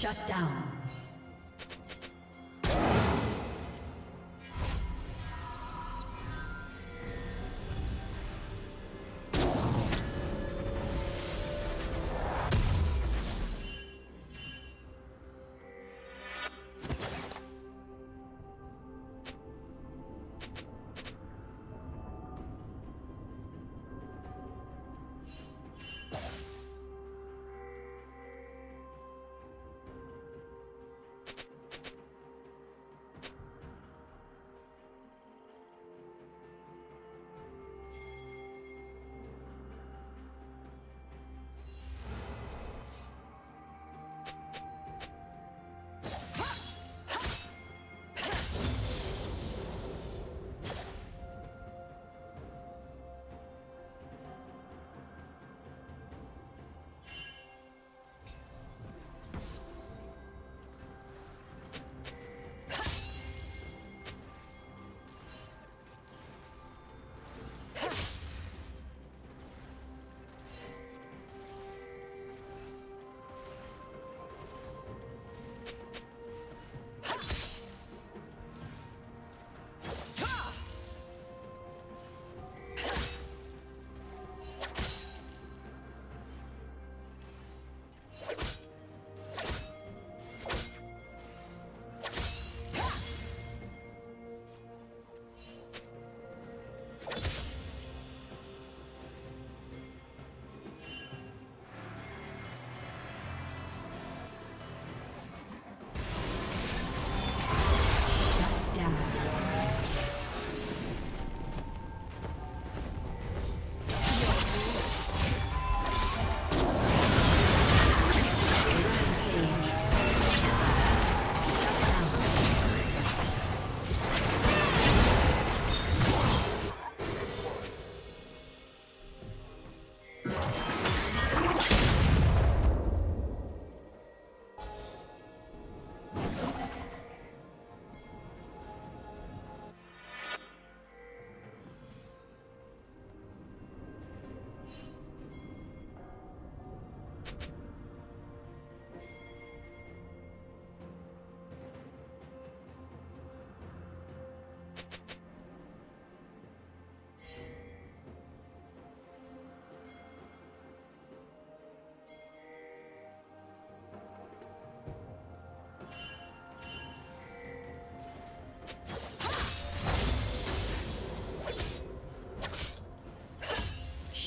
Shut down.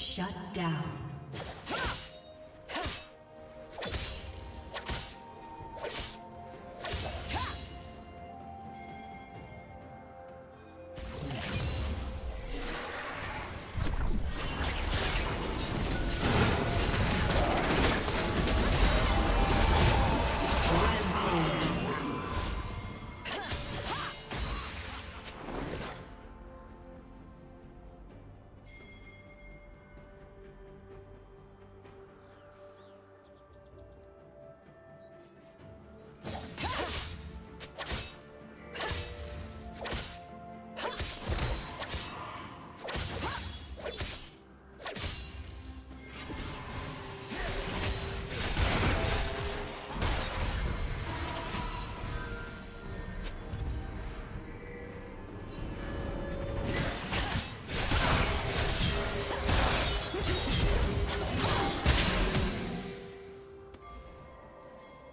Shut down.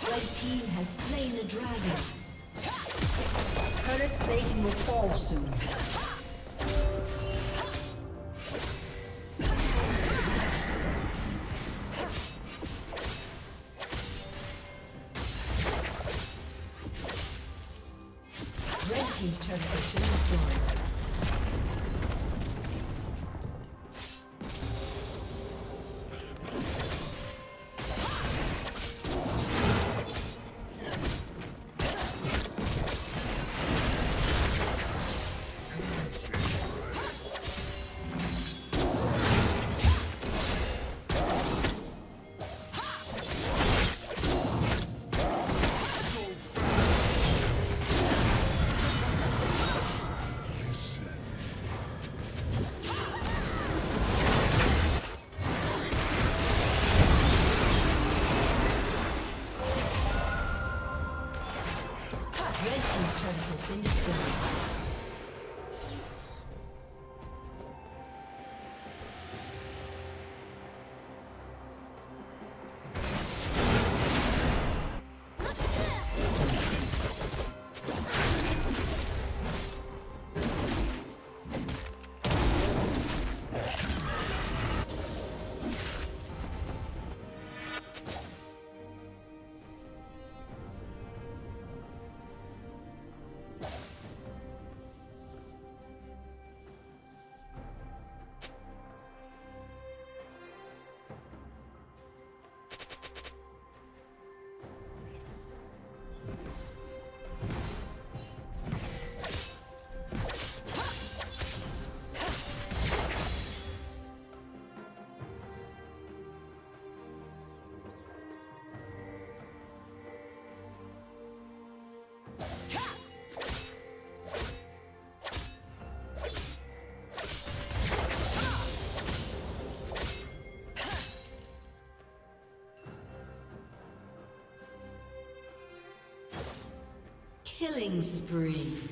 The team has slain the dragon. Current plating will fall soon. Red team's turret has been destroyed. Killing spree.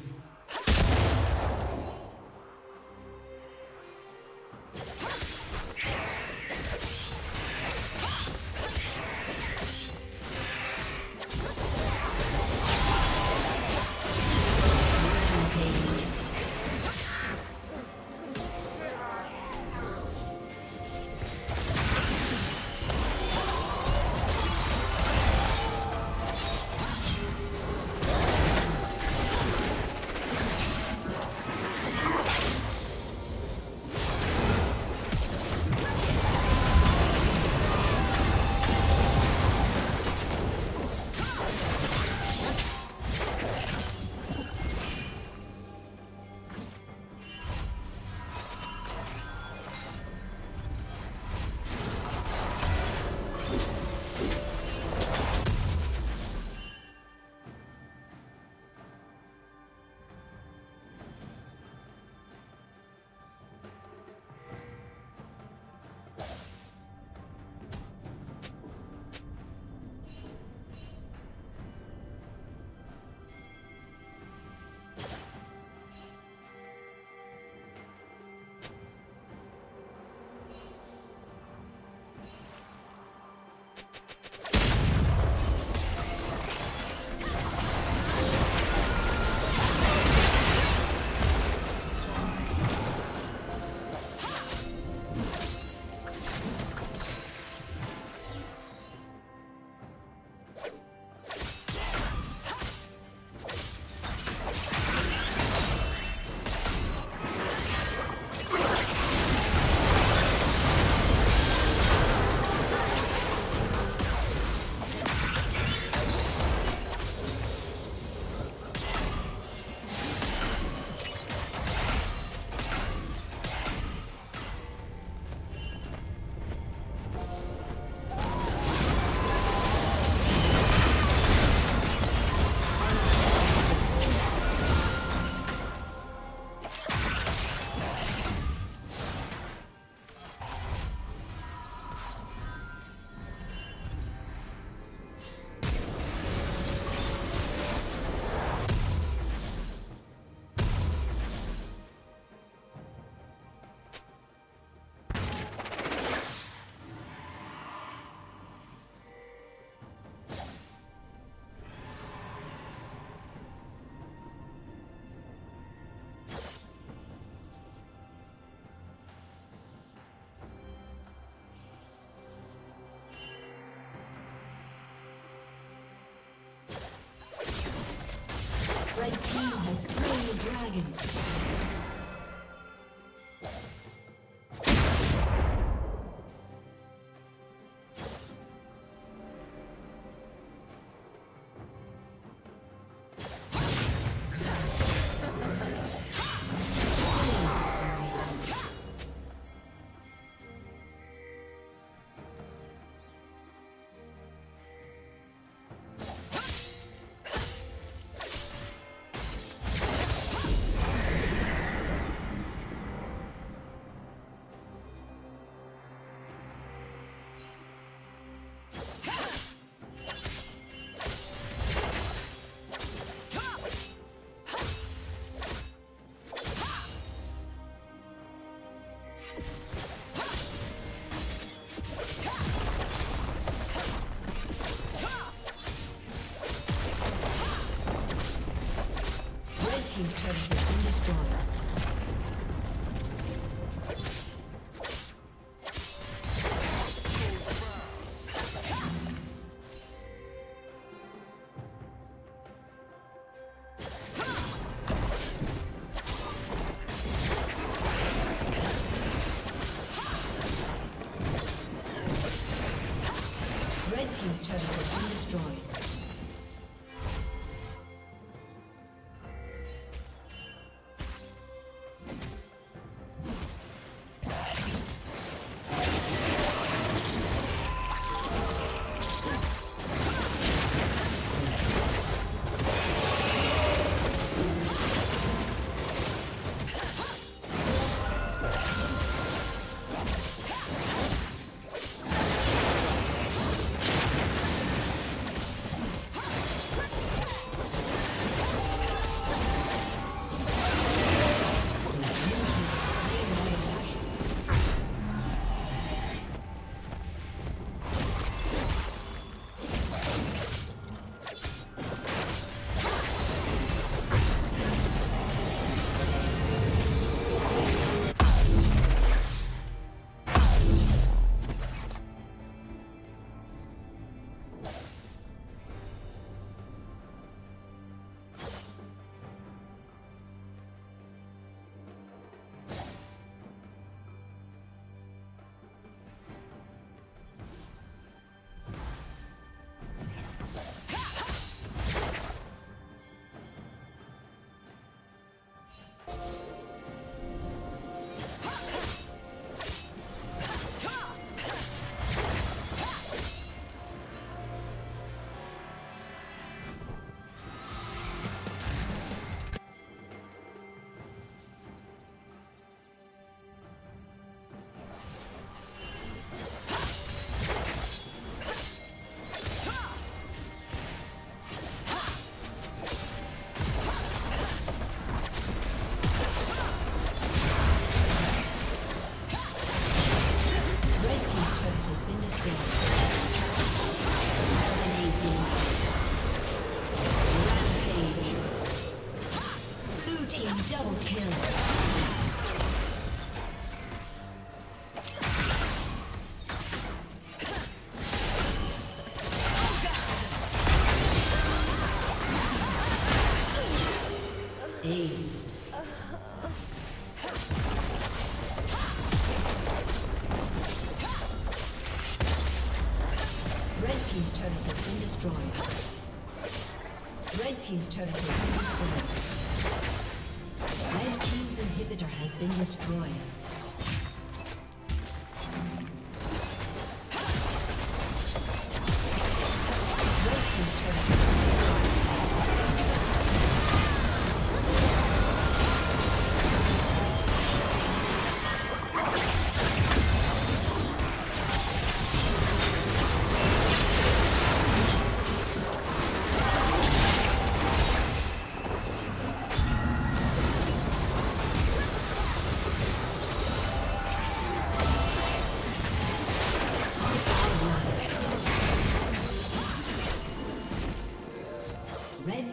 Team's turret has been destroyed. Red team's inhibitor has been destroyed. Red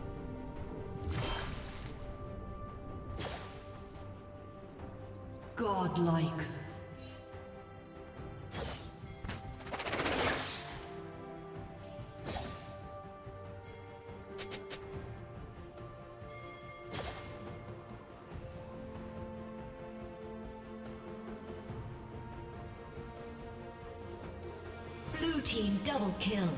Godlike. Blue team double kill.